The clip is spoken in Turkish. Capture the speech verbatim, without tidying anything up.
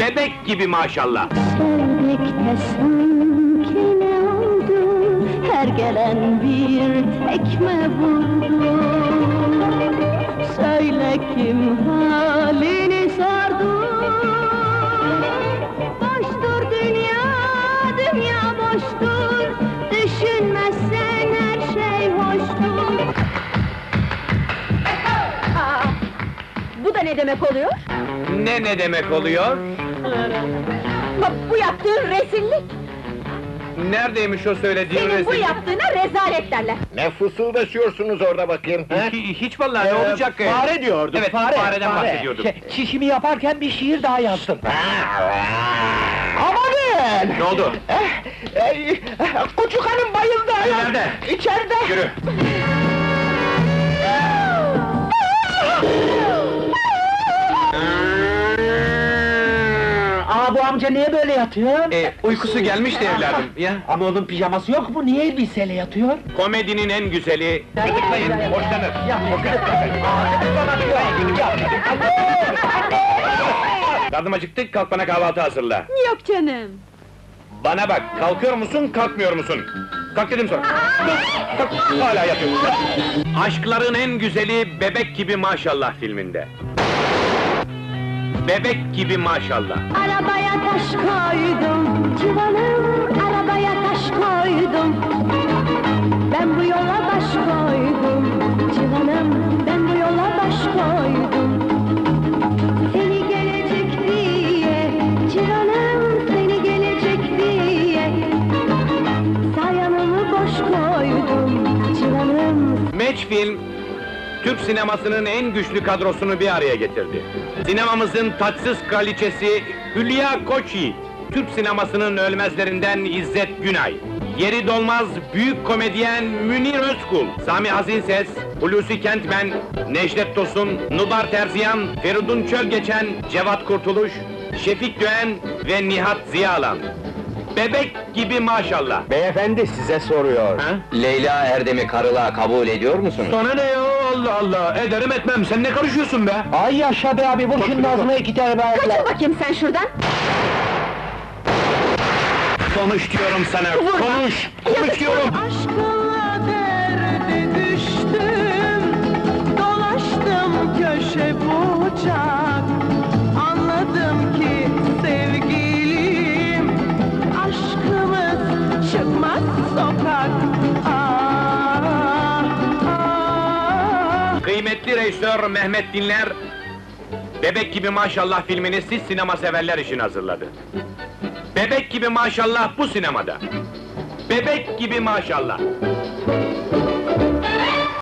Bebek gibi maşallah. Sevdikte sanki ne oldu? Her gelen bir tekme vurdu. Söyle kim halini sardı? Boştur dünya, dünya boştur. Düşünmezsen her şey hoştur. Aa, bu da ne demek oluyor? Ne ne demek oluyor? Bak, bu yaptığın rezillik! Neredeymiş o söylediğin rezillik? Senin bu yaptığına rezalet derler! Ne fısıldaşıyorsunuz orada bakayım, he? Hiç, hiç vallahi, ee, ne olacak? Fare diyordum, evet, fare! Fareden fare. bahsediyordum! Çişimi yaparken bir şiir daha yazdım! Amanın! Ne oldu? Küçük hanım bayıldı! Nerede? İçeride! Yürü! Aa, bu amca niye böyle yatıyor? Ee, uykusu gelmişti evladım, ya! Ama onun pijaması yok mu, niye elbiseyle yatıyor? Komedinin en güzeli! Gıdıklayın, hoşlanır! Karnım acıktı, kalk bana kahvaltı hazırla! Yok canım! Bana bak, kalkıyor musun, kalkmıyor musun? Kalk dedim sonra! Kalk, hala yatıyor! Aşkların en güzeli, Bebek Gibi Maşallah filminde! Bebek gibi maşallah! Arabaya taş koydum, civanım, arabaya taş koydum! Ben bu yola baş koydum, civanım, ben bu yola baş koydum! Seni gelecek diye, civanım, seni gelecek diye! Sağ yanımı boş koydum, civanım! Meçfilm, Türk sinemasının en güçlü kadrosunu bir araya getirdi. Sinemamızın tatsız kraliçesi Hülya Koçyiğit, Türk sinemasının ölmezlerinden İzzet Günay, yeri dolmaz büyük komedyen Münir Özkul, Sami Hazinses, Hulusi Kentmen, Necdet Tosun, Nubar Terziyan, Feridun Çölgeçen, Cevat Kurtuluş, Şefik Döğen ve Nihat Ziyalan. Bebek gibi maşallah! Beyefendi size soruyor. Ha? Leyla Erdem'i karılığa kabul ediyor musunuz? Sana ne ya? Allah Allah! Ederim etmem, sen ne karışıyorsun be? Ay yaşa be abi, vur şunun ağzına iki tane be! Kaçın bakayım sen şuradan! Konuş diyorum sana, vurma. konuş! Konuş Yazık diyorum! Aşkla derde düştüm, dolaştım köşe bucak, anladım ki sevgilim, aşkımız çıkmaz sokak! Kıymetli rejisör Mehmet Dinler, Bebek Gibi Maşallah filmini siz sinema severler için hazırladı. Bebek Gibi Maşallah bu sinemada. Bebek Gibi Maşallah.